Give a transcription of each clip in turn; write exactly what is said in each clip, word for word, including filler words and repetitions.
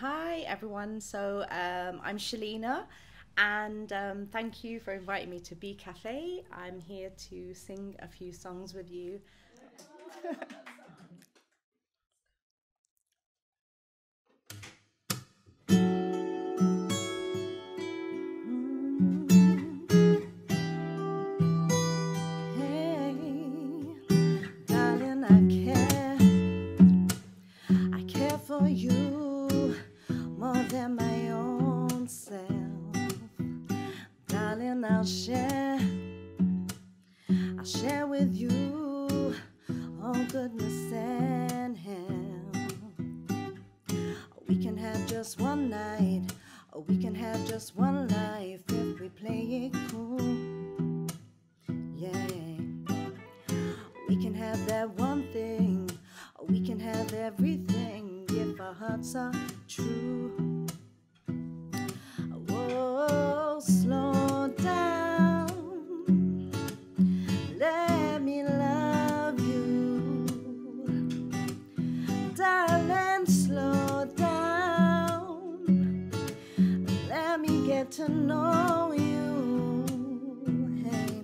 Hi everyone, so um, I'm Shalina and um, thank you for inviting me to Be Cafe. I'm here to sing a few songs with you. I'll share, I'll share with you all goodness and hell. We can have just one night, or we can have just one life if we play it cool. Yeah, we can have that one thing, or we can have everything if our hearts are true. To know you, hey,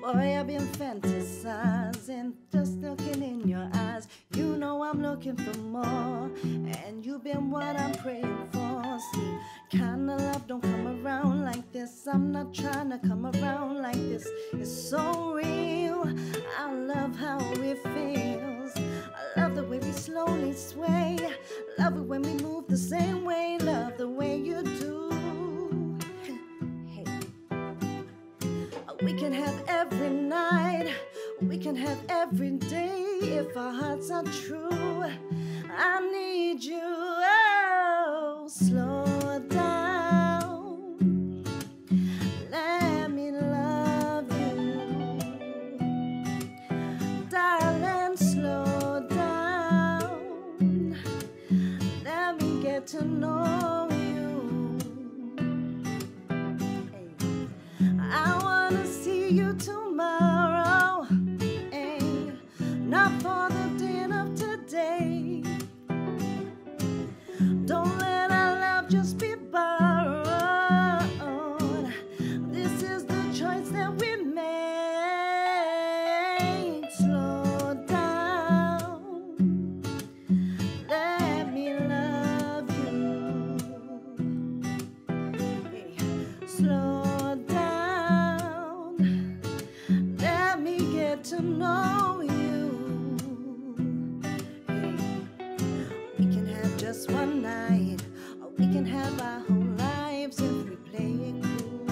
boy, I've been fantasizing, just looking in your eyes. You know I'm looking for more, and you've been what I'm praying for. See, kind of love don't come around like this. I'm not trying to come around like this. It's so real. I love how it feels. I love the way we slowly sway. Love it when we move the same way. Love the way you do. We can have every night, we can have every day if our hearts are true. I need you, oh, slow down, let me love you, darling, slow down, let me get to know you. I wanna see you tomorrow, eh? Not for the din of today. Don't let our love just be borrowed. This is the choice that we made. Slow down, let me love you. Eh? Slow. To know you, we can have just one night, or we can have our whole lives if we play it cool.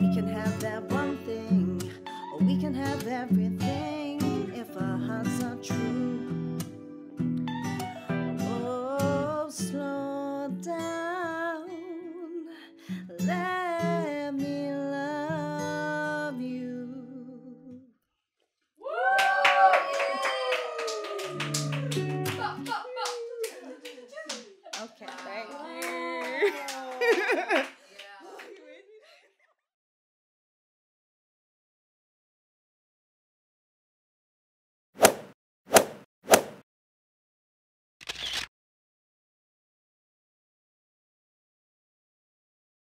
We can have that one thing, or we can have everything.